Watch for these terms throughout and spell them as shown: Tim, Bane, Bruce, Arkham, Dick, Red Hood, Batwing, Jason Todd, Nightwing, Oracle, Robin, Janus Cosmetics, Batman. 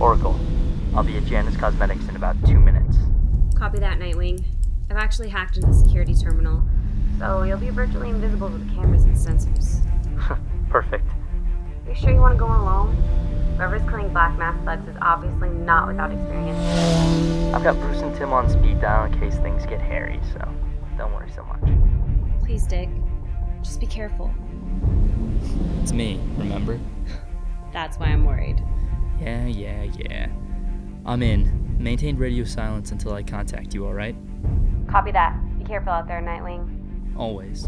Oracle, I'll be at Janus Cosmetics in about 2 minutes. Copy that, Nightwing. I've actually hacked into the security terminal, so you'll be virtually invisible to the cameras and sensors. Perfect. Are you sure you want to go alone? Whoever's killing black mask thugs is obviously not without experience. I've got Bruce and Tim on speed dial in case things get hairy, so don't worry so much. Please, Dick. Just be careful. It's me, remember? That's why I'm worried. Yeah. I'm in. Maintain radio silence until I contact you, alright? Copy that. Be careful out there, Nightwing. Always.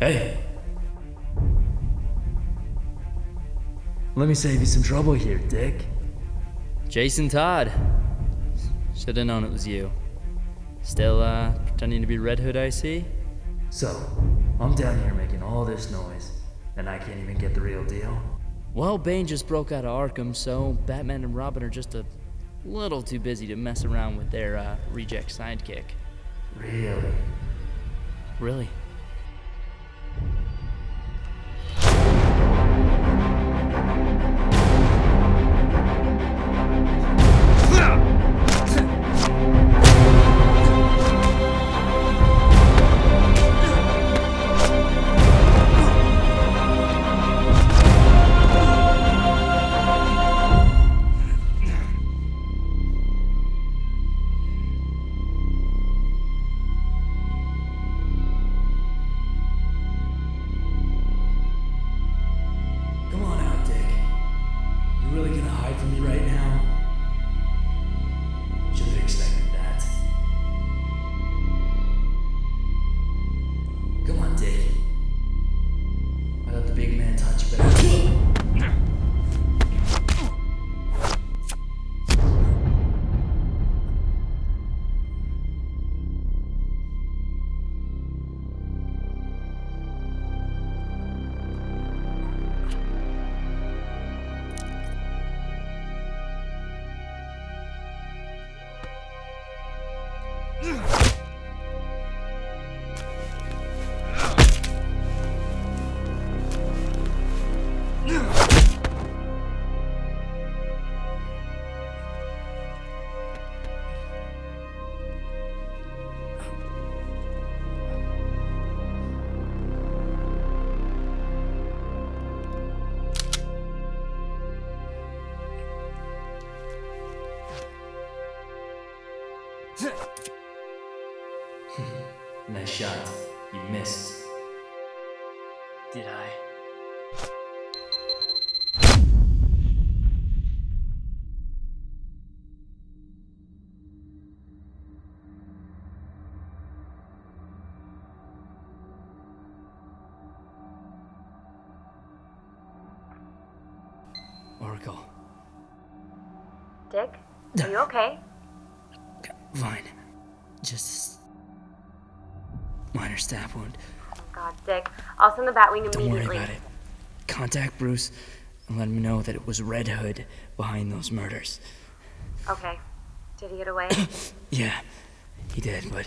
Hey! Let me save you some trouble here, Dick. Jason Todd. Should've known it was you. Still, pretending to be Red Hood, I see? So, I'm down here making all this noise, and I can't even get the real deal? Well, Bane just broke out of Arkham, so Batman and Robin are just a little too busy to mess around with their, reject sidekick. Really? Really. Nice shot. You missed. Did I? Oracle. Dick, are you okay? Fine. Just minor stab wound. Oh God, Dick. I'll send the Batwing immediately. Don't worry about it. Contact Bruce and let him know that it was Red Hood behind those murders. Okay. Did he get away? Yeah, he did, but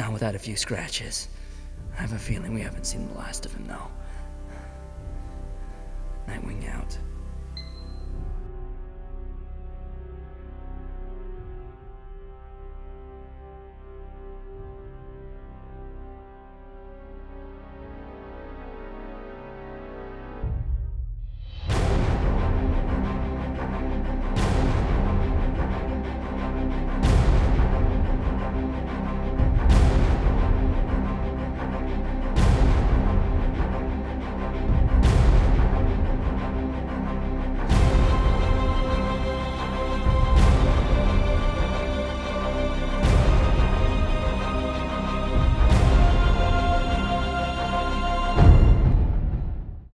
not without a few scratches. I have a feeling we haven't seen the last of him, though.